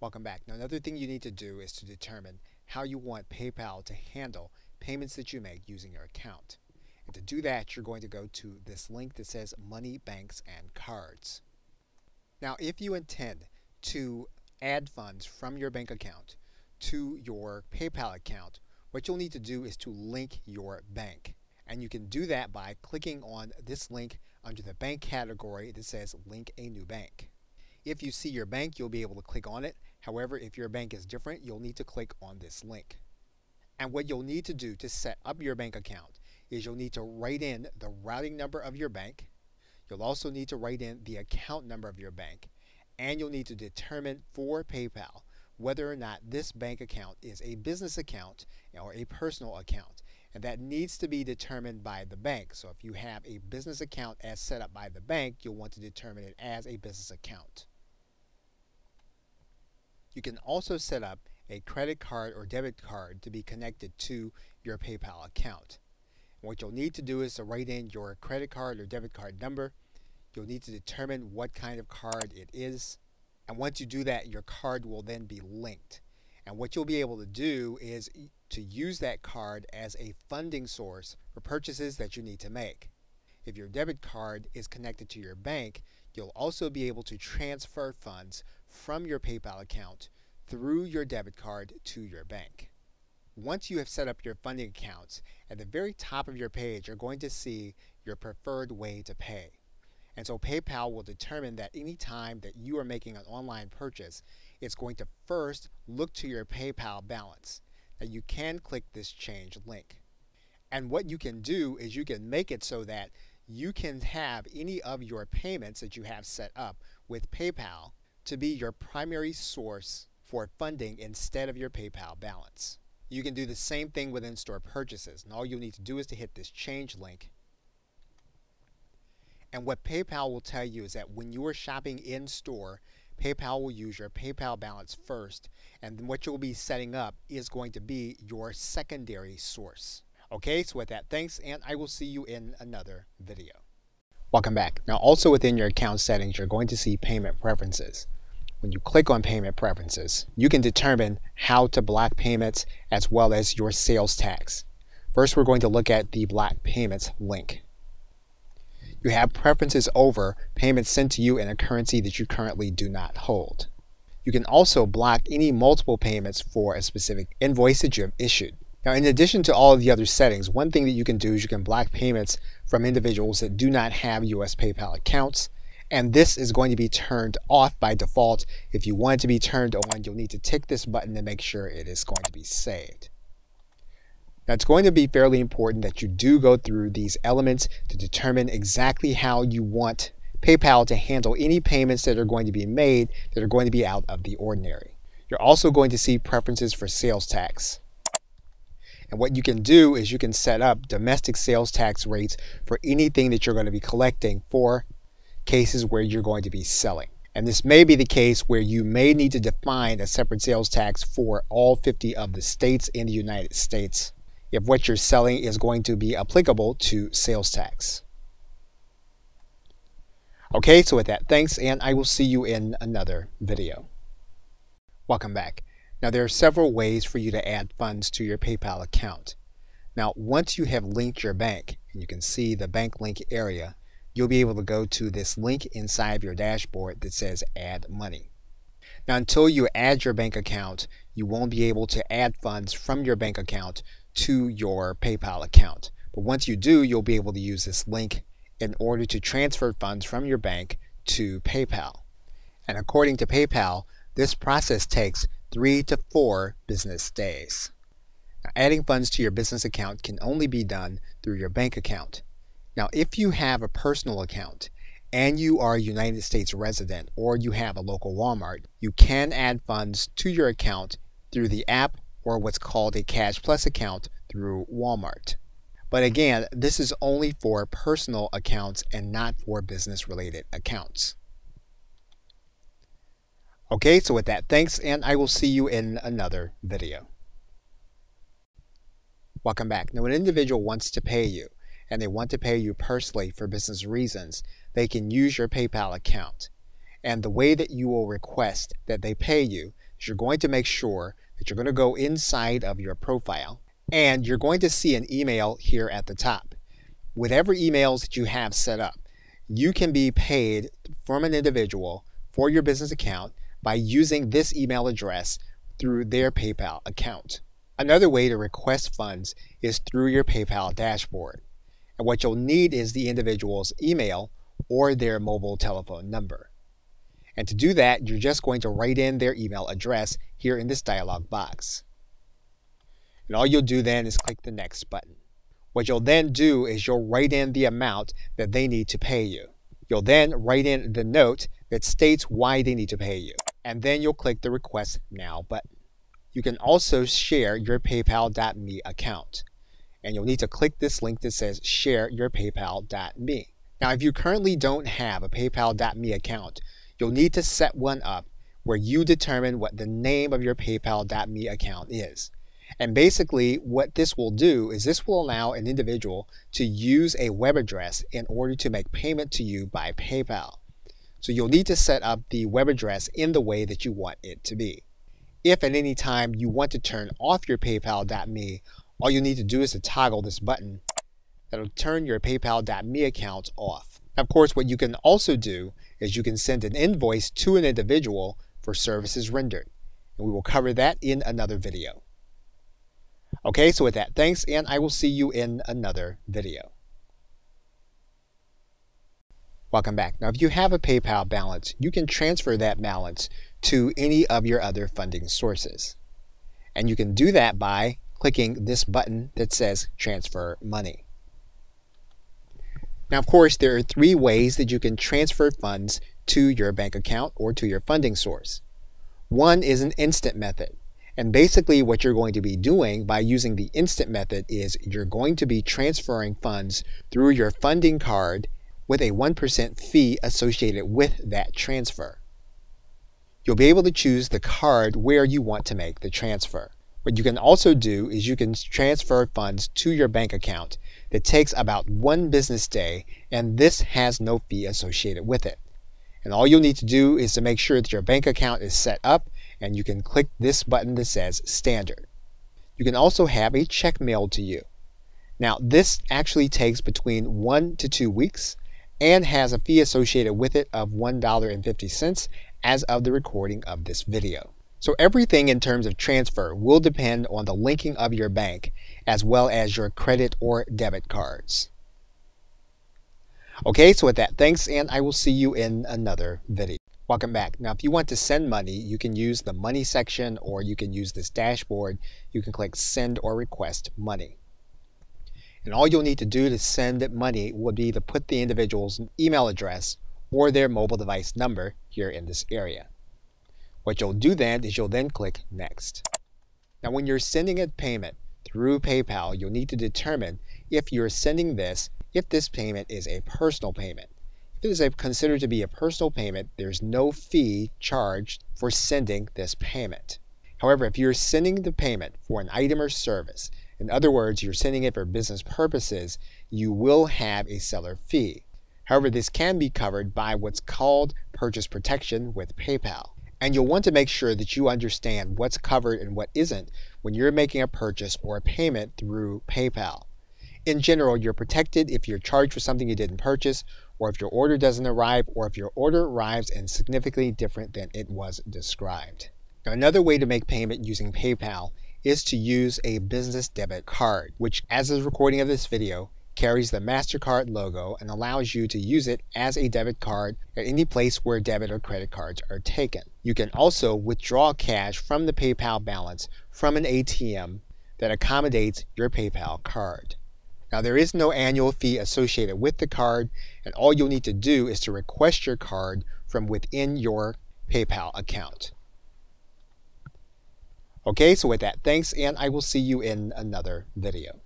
Welcome back. Now, another thing you need to do is to determine how you want PayPal to handle payments that you make using your account. And to do that, you're going to go to this link that says Money, Banks, and Cards. Now, if you intend to add funds from your bank account to your PayPal account, what you'll need to do is to link your bank. And you can do that by clicking on this link under the bank category that says Link a New Bank. If you see your bank, you'll be able to click on it. However, if your bank is different, you'll need to click on this link. And what you'll need to do to set up your bank account is you'll need to write in the routing number of your bank. You'll also need to write in the account number of your bank. And you'll need to determine for PayPal whether or not this bank account is a business account or a personal account. And that needs to be determined by the bank. So if you have a business account as set up by the bank, you'll want to determine it as a business account. You can also set up a credit card or debit card to be connected to your PayPal account. And what you'll need to do is to write in your credit card or debit card number. You'll need to determine what kind of card it is. And once you do that, your card will then be linked. And what you'll be able to do is to use that card as a funding source for purchases that you need to make. If your debit card is connected to your bank, you'll also be able to transfer funds from your PayPal account through your debit card to your bank. Once you have set up your funding accounts, at the very top of your page, you're going to see your preferred way to pay. And so PayPal will determine that any time that you are making an online purchase, it's going to first look to your PayPal balance. Now you can click this change link. And what you can do is you can make it so that you can have any of your payments that you have set up with PayPal to be your primary source for funding instead of your PayPal balance. You can do the same thing with in-store purchases, and all you need to do is to hit this change link. And what PayPal will tell you is that when you are shopping in-store, PayPal will use your PayPal balance first, and what you'll be setting up is going to be your secondary source. Okay, so with that, thanks, and I will see you in another video. Welcome back. Now, also within your account settings, you're going to see Payment Preferences. When you click on Payment Preferences, you can determine how to block payments as well as your sales tax. First, we're going to look at the Block Payments link. You have preferences over payments sent to you in a currency that you currently do not hold. You can also block any multiple payments for a specific invoice that you have issued. Now, in addition to all of the other settings, one thing that you can do is you can block payments from individuals that do not have U.S. PayPal accounts, and this is going to be turned off by default. If you want it to be turned on, you'll need to tick this button to make sure it is going to be saved. Now, it's going to be fairly important that you do go through these elements to determine exactly how you want PayPal to handle any payments that are going to be made that are going to be out of the ordinary. You're also going to see preferences for sales tax. And what you can do is you can set up domestic sales tax rates for anything that you're going to be collecting for cases where you're going to be selling. And this may be the case where you may need to define a separate sales tax for all 50 of the states in the United States if what you're selling is going to be applicable to sales tax. Okay, so with that, thanks, and I will see you in another video. Welcome back. Now, there are several ways for you to add funds to your PayPal account. Now, once you have linked your bank, and you can see the bank link area, you'll be able to go to this link inside of your dashboard that says Add Money. Now, until you add your bank account, you won't be able to add funds from your bank account to your PayPal account. But once you do, you'll be able to use this link in order to transfer funds from your bank to PayPal. And according to PayPal, this process takes 3 to 4 business days. Now, adding funds to your business account can only be done through your bank account. Now, if you have a personal account and you are a United States resident or you have a local Walmart, you can add funds to your account through the app or what's called a Cash Plus account through Walmart. But again, this is only for personal accounts and not for business-related accounts. Okay, so with that, thanks, and I will see you in another video. Welcome back. Now, an individual wants to pay you, and they want to pay you personally for business reasons. They can use your PayPal account. And the way that you will request that they pay you is you're going to make sure that you're going to go inside of your profile, and you're going to see an email here at the top. Whatever emails that you have set up, you can be paid from an individual for your business account by using this email address through their PayPal account. Another way to request funds is through your PayPal dashboard. And what you'll need is the individual's email or their mobile telephone number. And to do that, you're just going to write in their email address here in this dialog box. And all you'll do then is click the next button. What you'll then do is you'll write in the amount that they need to pay you. You'll then write in the note that states why they need to pay you. And then you'll click the Request Now button. You can also share your PayPal.me account. And you'll need to click this link that says Share Your PayPal.me. Now, if you currently don't have a PayPal.me account, you'll need to set one up where you determine what the name of your PayPal.me account is. And basically what this will do is this will allow an individual to use a web address in order to make payment to you by PayPal. So you'll need to set up the web address in the way that you want it to be. If at any time you want to turn off your PayPal.me, all you need to do is to toggle this button that'll turn your PayPal.me account off. Of course, what you can also do is you can send an invoice to an individual for services rendered. And we will cover that in another video. Okay, so with that, thanks, and I will see you in another video. Welcome back. Now, if you have a PayPal balance, you can transfer that balance to any of your other funding sources. And you can do that by clicking this button that says Transfer Money. Now, of course, there are three ways that you can transfer funds to your bank account or to your funding source. One is an instant method. And basically what you're going to be doing by using the instant method is you're going to be transferring funds through your funding card with a 1% fee associated with that transfer. You'll be able to choose the card where you want to make the transfer. What you can also do is you can transfer funds to your bank account that takes about one business day, and this has no fee associated with it. And all you'll need to do is to make sure that your bank account is set up, and you can click this button that says Standard. You can also have a check mailed to you. Now, this actually takes between 1 to 2 weeks and has a fee associated with it of $1.50 as of the recording of this video. So everything in terms of transfer will depend on the linking of your bank as well as your credit or debit cards. Okay, so with that, thanks, and I will see you in another video. Welcome back. Now, if you want to send money, you can use the Money section, or you can use this dashboard. You can click Send or Request Money. And all you'll need to do to send money will be to put the individual's email address or their mobile device number here in this area. What you'll do then is you'll then click Next. Now, when you're sending a payment through PayPal, you'll need to determine if you're sending this, if this payment is a personal payment. If it is considered to be a personal payment, there's no fee charged for sending this payment. However, if you're sending the payment for an item or service, in other words, you're sending it for business purposes, you will have a seller fee. However, this can be covered by what's called purchase protection with PayPal. And you'll want to make sure that you understand what's covered and what isn't when you're making a purchase or a payment through PayPal. In general, you're protected if you're charged for something you didn't purchase, or if your order doesn't arrive, or if your order arrives and significantly different than it was described. Now, another way to make payment using PayPal is to use a business debit card, which, as of the recording of this video, carries the MasterCard logo and allows you to use it as a debit card at any place where debit or credit cards are taken. You can also withdraw cash from the PayPal balance from an ATM that accommodates your PayPal card. Now, there is no annual fee associated with the card, and all you'll need to do is to request your card from within your PayPal account. Okay, so with that, thanks, and I will see you in another video.